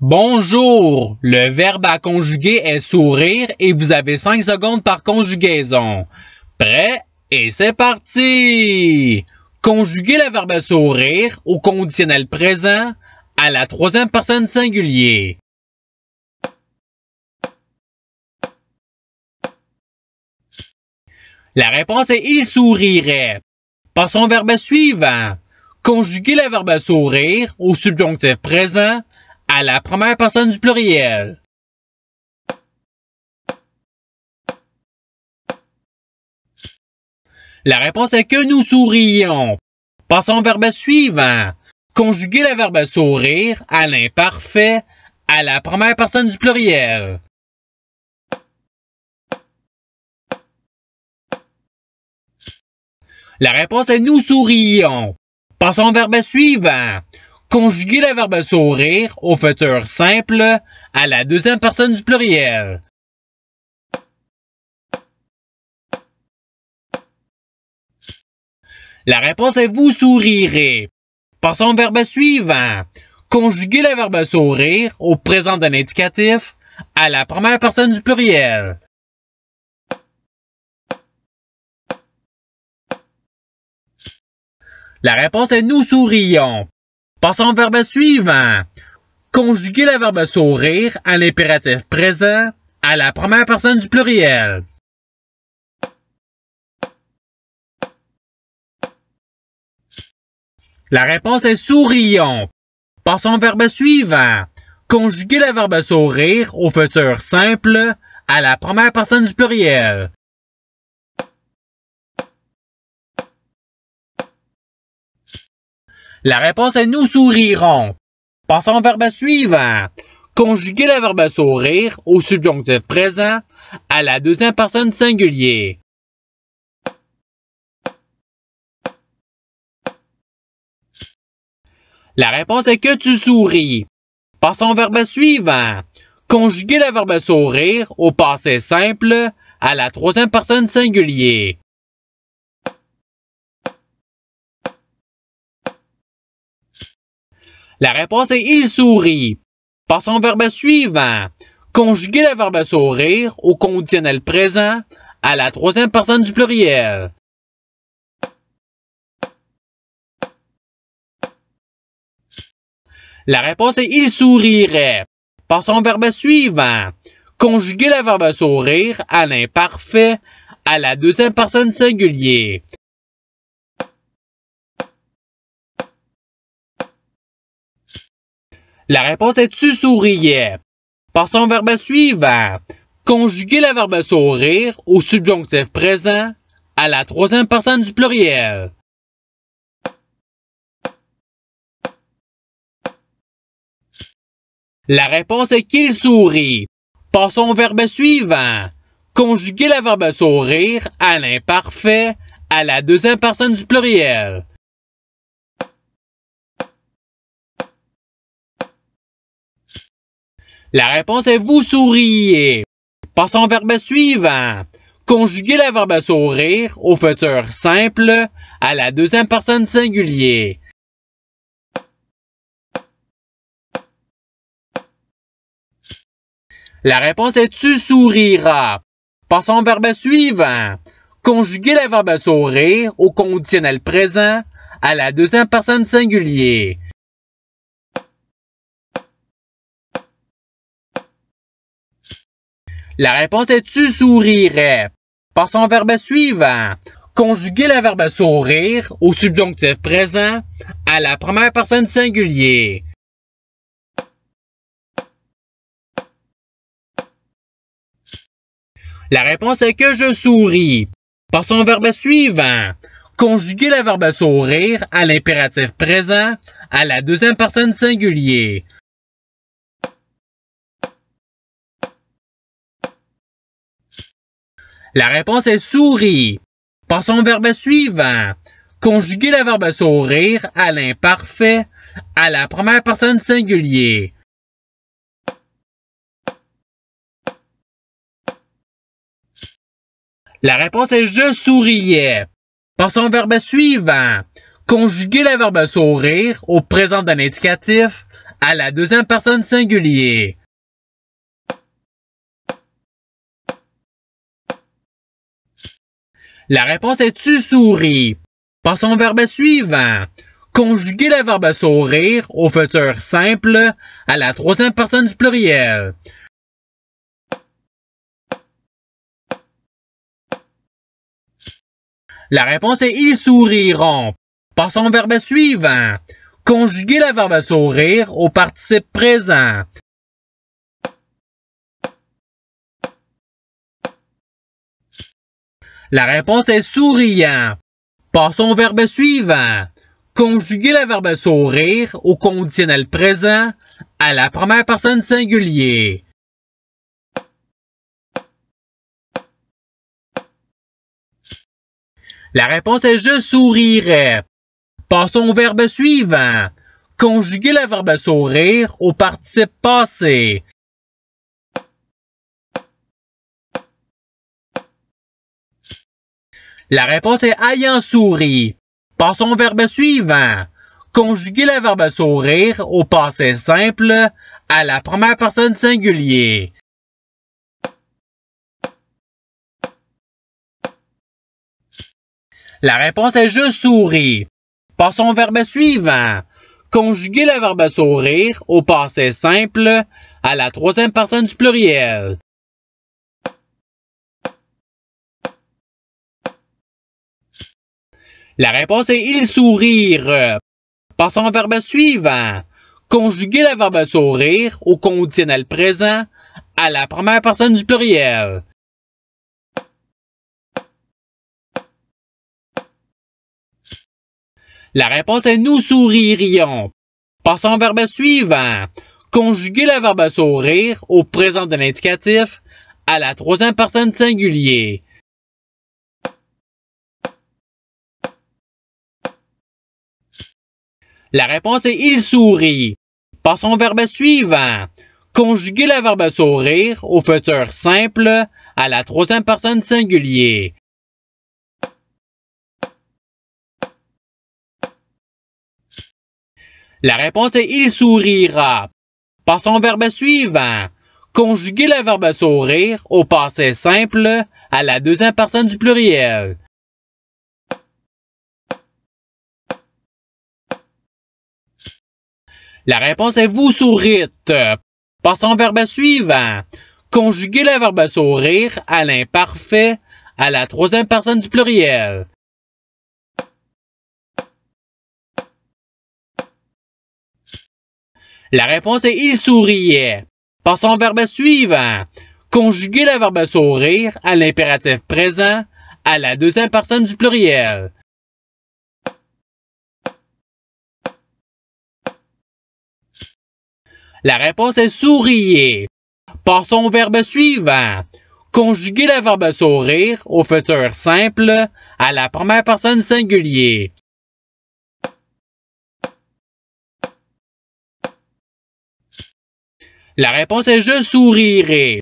Bonjour! Le verbe à conjuguer est sourire et vous avez 5 secondes par conjugaison. Prêt? Et c'est parti! Conjuguez le verbe sourire au conditionnel présent à la troisième personne singulier. La réponse est « il sourirait ». Passons au verbe suivant. Conjuguez le verbe sourire au subjonctif présent à la première personne du pluriel. La réponse est que nous sourions. Passons au verbe suivant. Conjuguez le verbe sourire à l'imparfait à la première personne du pluriel. La réponse est nous sourions. Passons au verbe suivant. Conjuguez le verbe sourire au futur simple à la deuxième personne du pluriel. La réponse est vous sourirez. Passons au verbe suivant. Conjuguez le verbe sourire au présent de l'indicatif à la première personne du pluriel. La réponse est nous sourions. Passons au verbe suivant. Conjuguez le verbe sourire à l'impératif présent à la première personne du pluriel. La réponse est sourions. Passons au verbe suivant. Conjuguez le verbe sourire au futur simple à la première personne du pluriel. La réponse est nous sourirons. Passons au verbe suivant. Conjuguez le verbe sourire au subjonctif présent à la deuxième personne singulier. La réponse est que tu souris. Passons au verbe suivant. Conjuguez le verbe sourire au passé simple à la troisième personne singulier. La réponse est il sourit. Passons au verbe suivant. Conjuguez le verbe sourire au conditionnel présent à la troisième personne du pluriel. La réponse est « il sourirait ». Passons au verbe suivant. Conjuguez le verbe sourire à l'imparfait à la deuxième personne singulier. La réponse est « tu souriais ». Passons au verbe suivant. Conjuguez le verbe sourire au subjonctif présent à la troisième personne du pluriel. La réponse est qu'il sourit. Passons au verbe suivant. Conjuguez le verbe sourire à l'imparfait à la deuxième personne du pluriel. La réponse est vous souriez. Passons au verbe suivant. Conjuguez le verbe sourire au futur simple à la deuxième personne singulier. La réponse est « tu souriras ». Passons au verbe suivant. Conjuguez le verbe sourire au conditionnel présent à la deuxième personne singulier. La réponse est « tu sourirais ». Passons au verbe suivant. Conjuguez le verbe sourire au subjonctif présent à la première personne singulier. La réponse est que je souris. Passons au verbe suivant. Conjuguez le verbe sourire à l'impératif présent à la deuxième personne singulier. La réponse est souris. Passons au verbe suivant. Conjuguez le verbe sourire à l'imparfait à la première personne singulier. La réponse est « je souriais ». Passons au verbe suivant. Conjuguez le verbe sourire au présent de l'indicatif à la deuxième personne singulier. La réponse est « tu souris ». Passons au verbe suivant. Conjuguez le verbe « sourire » au futur simple à la troisième personne du pluriel. La réponse est « ils souriront ». Passons au verbe suivant. Conjuguez le verbe « sourire » au participe présent. La réponse est souriant. Passons au verbe suivant. Conjuguez le verbe sourire au conditionnel présent à la première personne singulier. La réponse est je sourirai. Passons au verbe suivant. Conjuguez le verbe sourire au participe passé. La réponse est ayant souri. Passons au verbe suivant. Conjuguez le verbe sourire au passé simple à la première personne singulier. La réponse est je souris. Passons au verbe suivant. Conjuguez le verbe sourire au passé simple à la troisième personne du pluriel. La réponse est « ils sourire ». Passons au verbe suivant. Conjuguez le verbe « sourire » au conditionnel présent à la première personne du pluriel. La réponse est « nous souririons ». Passons au verbe suivant. Conjuguez le verbe « sourire » au présent de l'indicatif à la troisième personne singulier. La réponse est « il sourit ». Passons au verbe suivant. Conjuguez le verbe « sourire » au futur simple à la troisième personne singulier. La réponse est « il sourira ». Passons au verbe suivant. Conjuguez le verbe « sourire » au passé simple à la deuxième personne du pluriel. La réponse est « vous sourite ». Passons au verbe suivant. Conjuguez le verbe « sourire » à l'imparfait à la troisième personne du pluriel. La réponse est « il souriait ». Passons au verbe suivant. Conjuguez le verbe « sourire » à l'impératif présent à la deuxième personne du pluriel. La réponse est sourire. Passons au verbe suivant. Conjuguez le verbe sourire au futur simple à la première personne singulier. La réponse est je sourirai.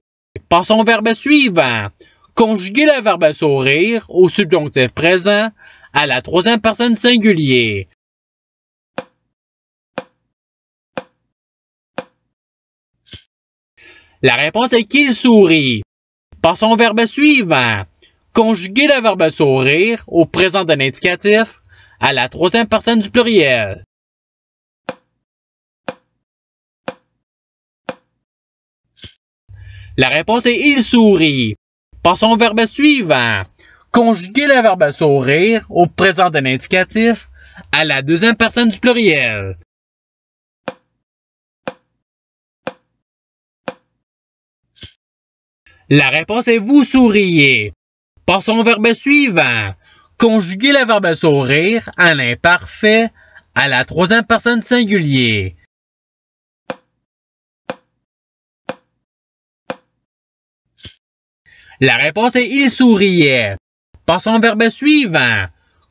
Passons au verbe suivant. Conjuguez le verbe sourire au subjonctif présent à la troisième personne singulier. La réponse est qu'il sourit. Passons au verbe suivant. Conjuguez le verbe sourire au présent de l'indicatif à la troisième personne du pluriel. La réponse est il sourit. Passons au verbe suivant. Conjuguez le verbe sourire au présent de l'indicatif à la deuxième personne du pluriel. La réponse est « vous souriez ». Passons au verbe suivant. Conjuguez le verbe « sourire » à l'imparfait à la troisième personne singulier. La réponse est « il souriait ». Passons au verbe suivant.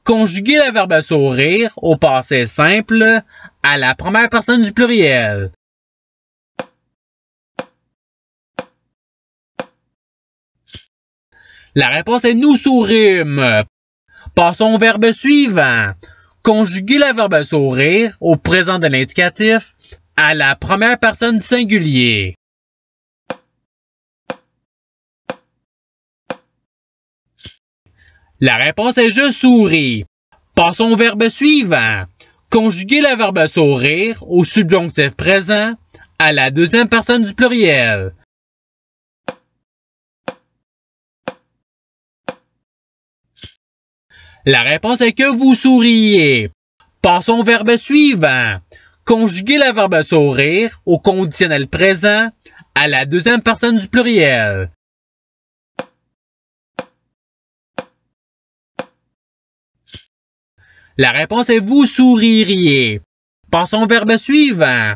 Conjuguez le verbe « sourire » au passé simple à la première personne du pluriel. La réponse est « nous sourîmes ». Passons au verbe suivant. Conjuguez le verbe « sourire » au présent de l'indicatif à la première personne singulier. La réponse est je souris. Passons au verbe suivant. Conjuguez le verbe sourire au subjonctif présent à la deuxième personne du pluriel. La réponse est que vous souriez. Passons au verbe suivant. Conjuguez le verbe sourire au conditionnel présent à la deuxième personne du pluriel. La réponse est vous souririez. Passons au verbe suivant.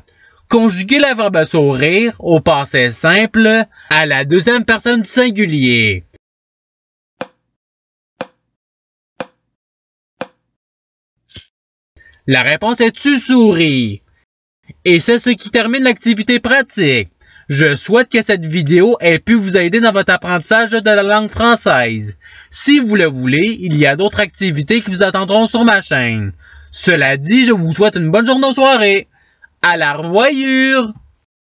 Conjuguez le verbe sourire au passé simple à la deuxième personne du singulier. La réponse est tu souris. Et c'est ce qui termine l'activité pratique. Je souhaite que cette vidéo ait pu vous aider dans votre apprentissage de la langue française. Si vous le voulez, il y a d'autres activités qui vous attendront sur ma chaîne. Cela dit, je vous souhaite une bonne journée ou soirée. À la revoyure!